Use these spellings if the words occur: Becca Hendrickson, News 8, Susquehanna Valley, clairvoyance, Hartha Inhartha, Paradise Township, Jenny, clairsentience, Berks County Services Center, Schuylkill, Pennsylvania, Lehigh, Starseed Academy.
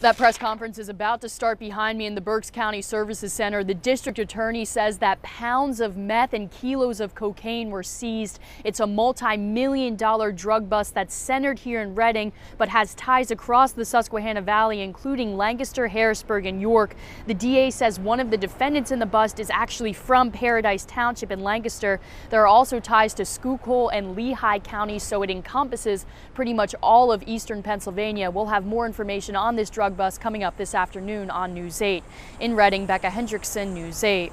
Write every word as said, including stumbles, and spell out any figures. That press conference is about to start behind me in the Berks County Services Center. The district attorney says that pounds of meth and kilos of cocaine were seized. It's a multi-million dollar drug bust that's centered here in Reading, but has ties across the Susquehanna Valley, including Lancaster, Harrisburg, and York. The D A says one of the defendants in the bust is actually from Paradise Township in Lancaster. There are also ties to Schuylkill and Lehigh counties, so it encompasses pretty much all of eastern Pennsylvania. We'll have more information on this drug bus coming up this afternoon on News eight. In Reading, Becca Hendrickson, News eight.